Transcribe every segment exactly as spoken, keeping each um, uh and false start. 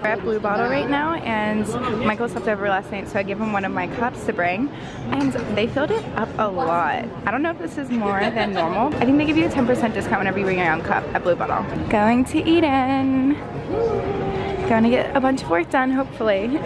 We're at Blue Bottle right now, and Michael slept over last night, so I gave him one of my cups to bring, and they filled it up a lot. I don't know if this is more than normal. I think they give you a ten percent discount whenever you bring your own cup at Blue Bottle. Going to Eden. Going to get a bunch of work done, hopefully.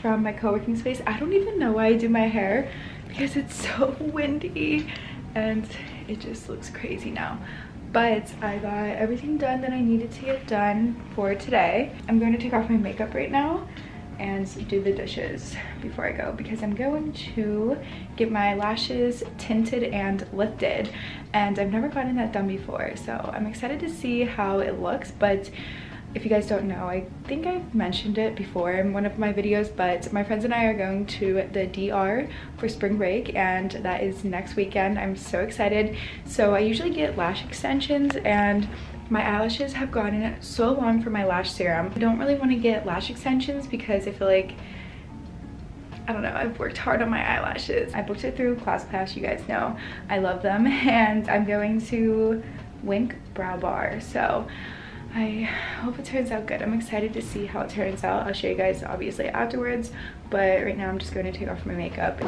From my co-working space. I don't even know why I do my hair because it's so windy and it just looks crazy now, but I got everything done that I needed to get done for today. I'm going to take off my makeup right now and do the dishes before I go because I'm going to get my lashes tinted and lifted, and I've never gotten that done before, so I'm excited to see how it looks. But if you guys don't know, I think I've mentioned it before in one of my videos, but my friends and I are going to the D R for spring break, and that is next weekend. I'm so excited. So I usually get lash extensions, and my eyelashes have gotten so long for my lash serum. I don't really want to get lash extensions because I feel like, I don't know, I've worked hard on my eyelashes. I booked it through ClassPass, you guys know. I love them, and I'm going to Wink Brow Bar, so I hope it turns out good. I'm excited to see how it turns out. I'll show you guys obviously afterwards, but right now I'm just going to take off my makeup.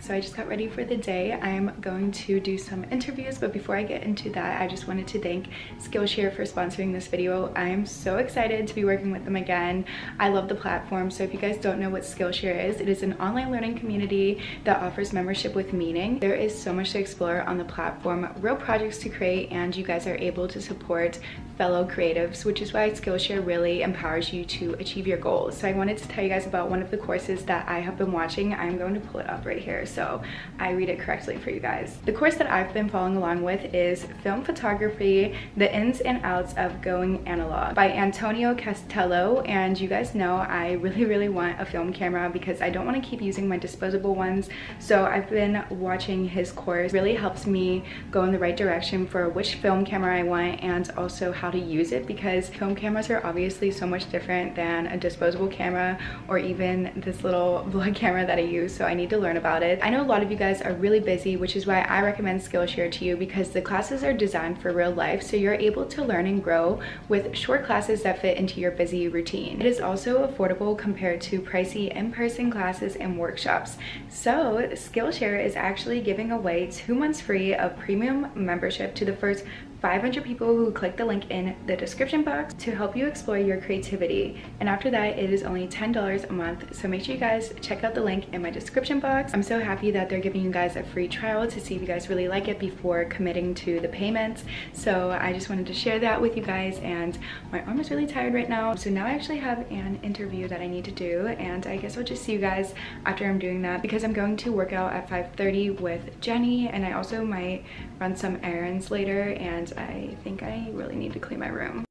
So I just got ready for the day. I'm going to do some interviews, but before I get into that, I just wanted to thank Skillshare for sponsoring this video. I am so excited to be working with them again. I love the platform. So if you guys don't know what Skillshare is, it is an online learning community that offers membership with meaning. There is so much to explore on the platform, real projects to create, and you guys are able to support fellow creatives, which is why Skillshare really empowers you to achieve your goals. So I wanted to tell you guys about one of the courses that I have been watching. I'm going to pull it up right here so I read it correctly for you guys. The course that I've been following along with is Film Photography, The Ins and Outs of Going Analog by Antonio Castello. And you guys know I really, really want a film camera because I don't want to keep using my disposable ones. So I've been watching his course. It really helps me go in the right direction for which film camera I want and also how how to use it, because film cameras are obviously so much different than a disposable camera or even this little vlog camera that I use, so I need to learn about it. I know a lot of you guys are really busy, which is why I recommend Skillshare to you, because the classes are designed for real life, so you're able to learn and grow with short classes that fit into your busy routine. It is also affordable compared to pricey in-person classes and workshops. So Skillshare is actually giving away two months free of premium membership to the first five hundred people who click the link in the description box to help you explore your creativity. And after that, it is only ten dollars a month. So make sure you guys check out the link in my description box. I'm so happy that they're giving you guys a free trial to see if you guys really like it before committing to the payments. So I just wanted to share that with you guys, and my arm is really tired right now. So now I actually have an interview that I need to do, and I guess I'll just see you guys after I'm doing that because I'm going to work out at five thirty with Jenny, and I also might run some errands later, and I think I really need to clean my room.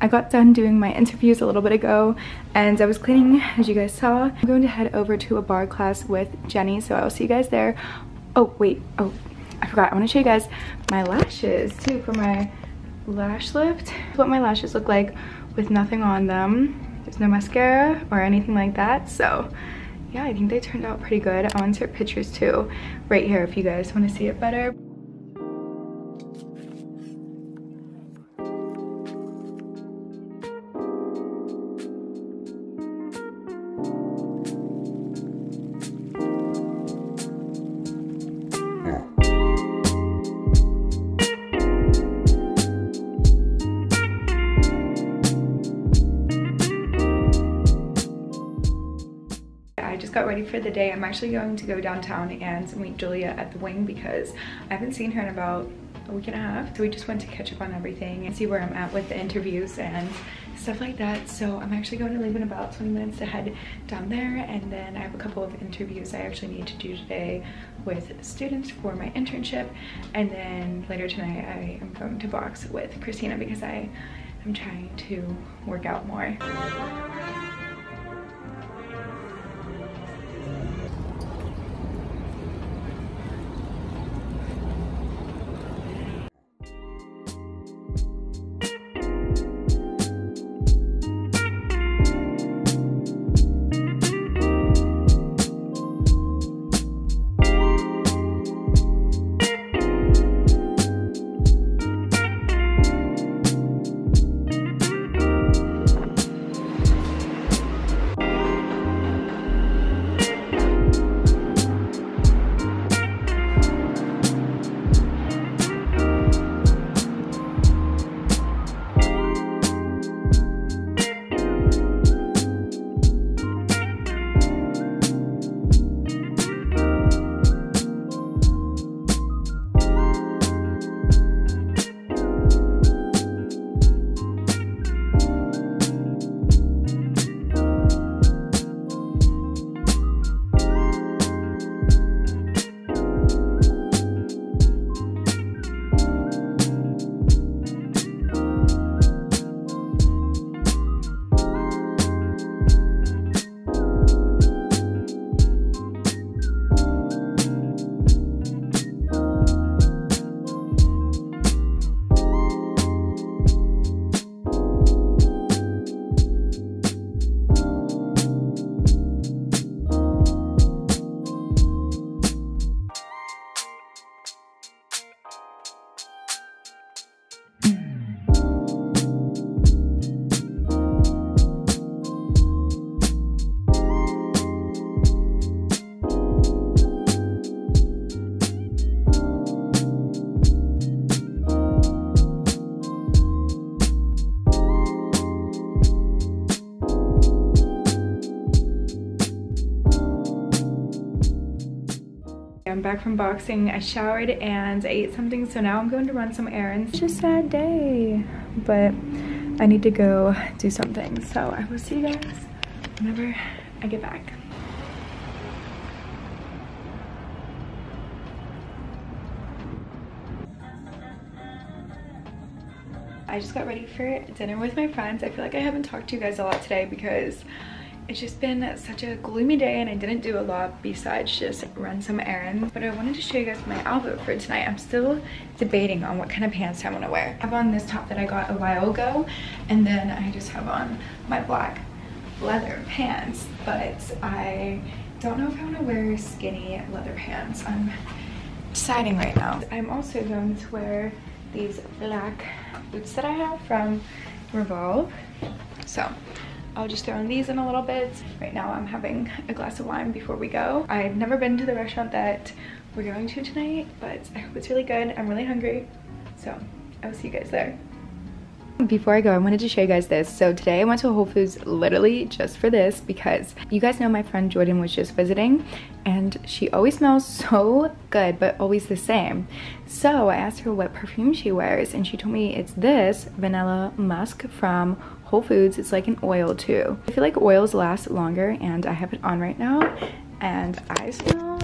I got done doing my interviews a little bit ago and I was cleaning, as you guys saw. I'm going to head over to a bar class with Jenny, so I'll see you guys there. Oh wait, oh, I forgot. I want to show you guys my lashes too for my lash lift. That's what my lashes look like with nothing on them. There's no mascara or anything like that, so yeah, I think they turned out pretty good. I'll insert pictures too right here if you guys want to see it better. Got ready for the day. I'm actually going to go downtown and meet Julia at the Wing because I haven't seen her in about a week and a half. So we just went to catch up on everything and see where I'm at with the interviews and stuff like that. So I'm actually going to leave in about twenty minutes to head down there, and then I have a couple of interviews I actually need to do today with students for my internship, and then later tonight I am going to box with Christina because I am trying to work out more. I'm back from boxing. I showered and I ate something, so now I'm going to run some errands. It's just a sad day, but I need to go do something, so I will see you guys whenever I get back. I just got ready for dinner with my friends. I feel like I haven't talked to you guys a lot today because it's just been such a gloomy day and I didn't do a lot besides just run some errands. But I wanted to show you guys my outfit for tonight. I'm still debating on what kind of pants I want to wear. I have on this top that I got a while ago, and then I just have on my black leather pants. But I don't know if I want to wear skinny leather pants. I'm deciding right now. I'm also going to wear these black boots that I have from Revolve. So I'll just throw in these in a little bit. Right now I'm having a glass of wine before we go. I've never been to the restaurant that we're going to tonight, but I hope it's really good. I'm really hungry, so I will see you guys there. Before I go, I wanted to show you guys this. So today I went to Whole Foods literally just for this because you guys know my friend Jordan was just visiting and she always smells so good but always the same. So I asked her what perfume she wears and she told me it's this vanilla musk from Whole Foods. It's like an oil too. I feel like oils last longer and I have it on right now and I smell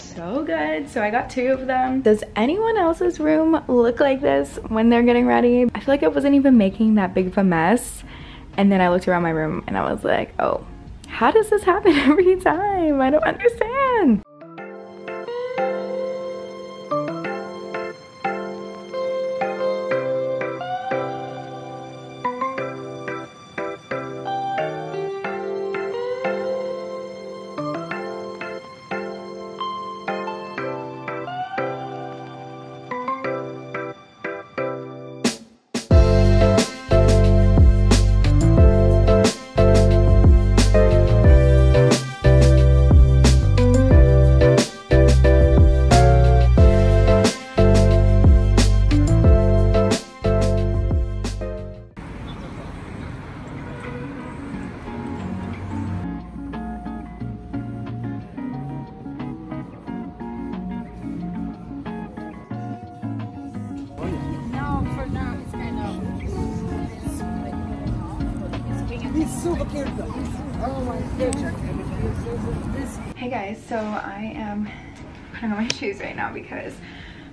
so so good. So I got two of them. Does anyone else's room look like this when they're getting ready? I feel like I wasn't even making that big of a mess. And then I looked around my room and I was like, oh, how does this happen every time? I don't understand. Hey guys, so I am putting on my shoes right now because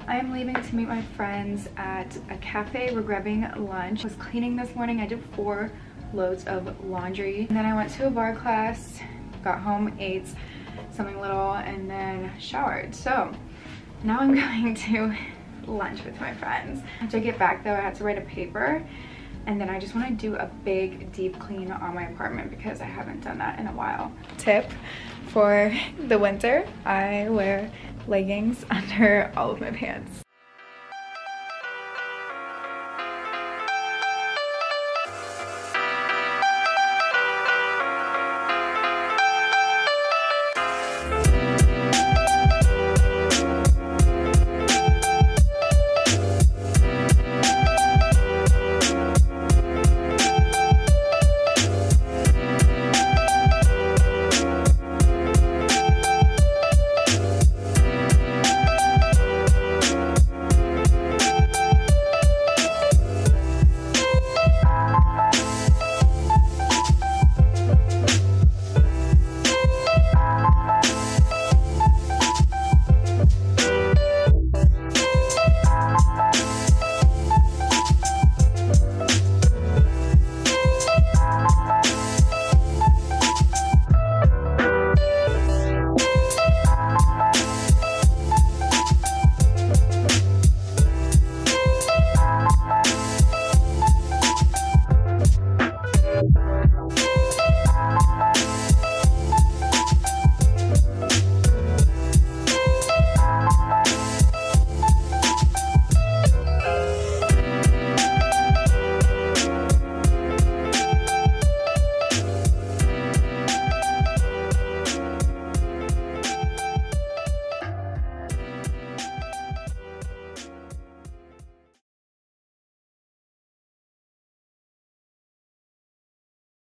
I am leaving to meet my friends at a cafe. We're grabbing lunch. I was cleaning this morning. I did four loads of laundry. And then I went to a bar class, got home, ate something little, and then showered. So now I'm going to lunch with my friends. After I get back though, I had to write a paper. And then I just want to do a big deep clean on my apartment because I haven't done that in a while. Tip for the winter, I wear leggings under all of my pants.